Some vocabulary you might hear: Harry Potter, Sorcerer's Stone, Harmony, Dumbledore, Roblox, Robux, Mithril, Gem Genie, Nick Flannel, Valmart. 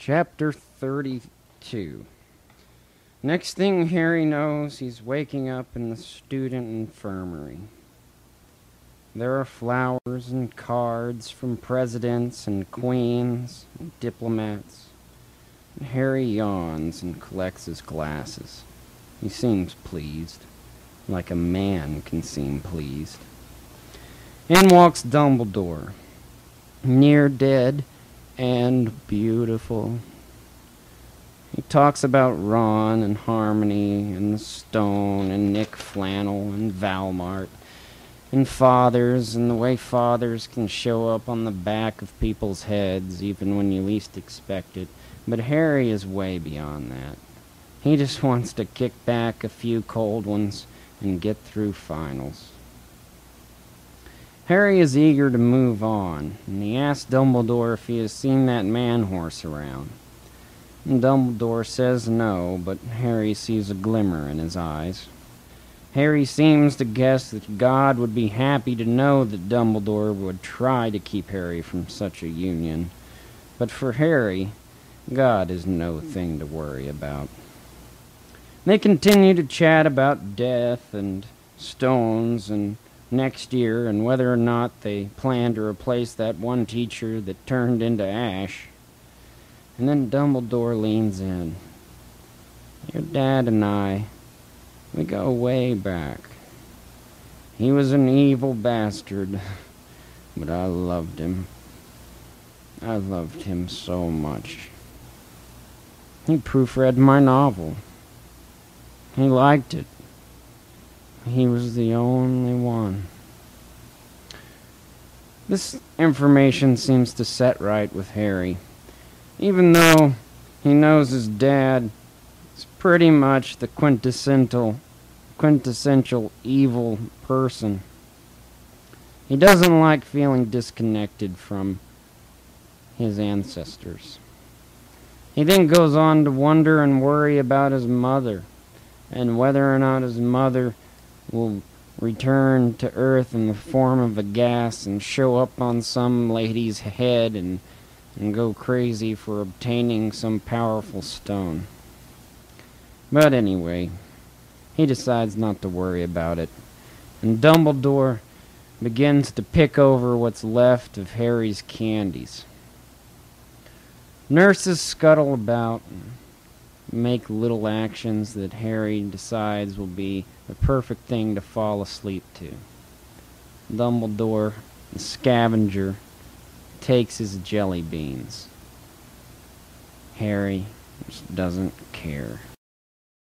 Chapter 32. Next thing Harry knows, he's waking up in the student infirmary. There are flowers and cards from presidents and queens and diplomats. And Harry yawns and collects his glasses. He seems pleased, like a man can seem pleased. In walks Dumbledore, near dead and beautiful. He talks about Ron and Harmony and the Stone and Nick Flannel and Valmart and fathers and the way fathers can show up on the back of people's heads even when you least expect it. But Harry is way beyond that. He just wants to kick back a few cold ones and get through finals. Harry is eager to move on, and he asks Dumbledore if he has seen that man-horse around. And Dumbledore says no, but Harry sees a glimmer in his eyes. Harry seems to guess that God would be happy to know that Dumbledore would try to keep Harry from such a union. But for Harry, God is no thing to worry about. They continue to chat about death and stones and next year and whether or not they plan to replace that one teacher that turned into ash. And then Dumbledore leans in. Your dad and I, we go way back. He was an evil bastard, but I loved him. I loved him so much. He proofread my novel. He liked it. He was the only one. This information seems to set right with Harry, even though he knows his dad is pretty much the quintessential evil person. He doesn't like feeling disconnected from his ancestors. He then goes on to wonder and worry about his mother, and whether or not his mother will return to Earth in the form of a gas and show up on some lady's head and go crazy for obtaining some powerful stone. But anyway, he decides not to worry about it, and Dumbledore begins to pick over what's left of Harry's candies. Nurses scuttle about and make little actions that Harry decides will be the perfect thing to fall asleep to. Dumbledore, the scavenger, takes his jelly beans. Harry just doesn't care.